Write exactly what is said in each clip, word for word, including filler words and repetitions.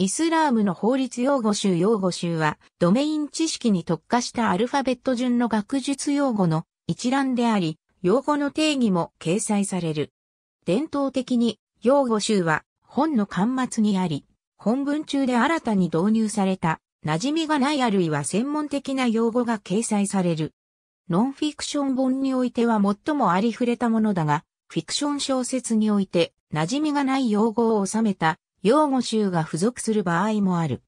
イスラームの法律用語集用語集は、ドメイン知識に特化したアルファベット順の学術用語の一覧であり、用語の定義も掲載される。伝統的に、用語集は本の巻末にあり、本文中で新たに導入された、馴染みがないあるいは専門的な用語が掲載される。ノンフィクション本においては最もありふれたものだが、フィクション小説において、馴染みがない用語を収めた用語集が付属する場合もある。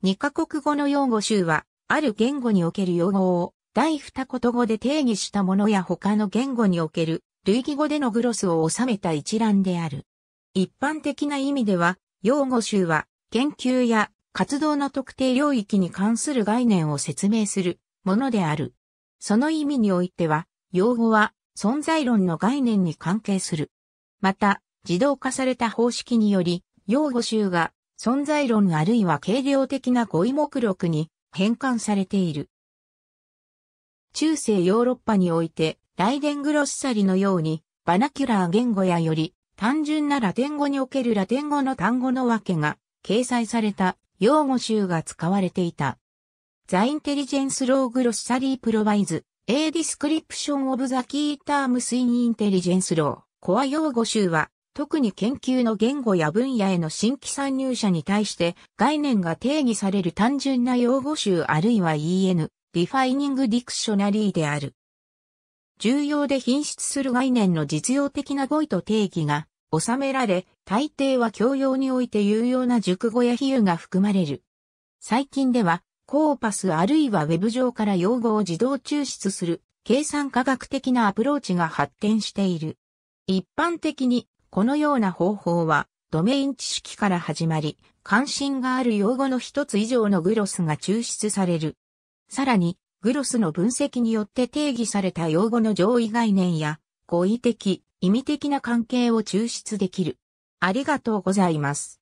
二カ国語の用語集は、ある言語における用語を第二言語で定義したものや他の言語における類義語でのグロスを収めた一覧である。一般的な意味では、用語集は研究や活動の特定領域に関する概念を説明するものである。その意味においては、用語は存在論の概念に関係する。また、自動化された方式により、用語集が存在論あるいは計量的な語彙目録に変換されている。中世ヨーロッパにおいて、ライデングロッサリのように、バナキュラー言語やより単純なラテン語におけるラテン語の単語の訳が掲載された用語集が使われていた。ザ・インテリジェンス・ロー・グロッサリー・プロバイズ・エ・ディスクリプション・オブ・ザ・キー・タームス・イン・インテリジェンス・ロー・コア用語集は、特に研究の言語や分野への新規参入者に対して概念が定義される単純な用語集あるいは イーエヌ、ディファイニング・ディクショナリーである。重要で頻出する概念の実用的な語彙と定義が収められ、大抵は教養において有用な熟語や比喩が含まれる。最近では、コーパスあるいはウェブ上から用語を自動抽出する計算科学的なアプローチが発展している。一般的に、このような方法は、ドメイン知識から始まり、関心がある用語の一つ以上のグロスが抽出される。さらに、グロスの分析によって定義された用語の上位概念や、語彙的、意味的な関係を抽出できる。ありがとうございます。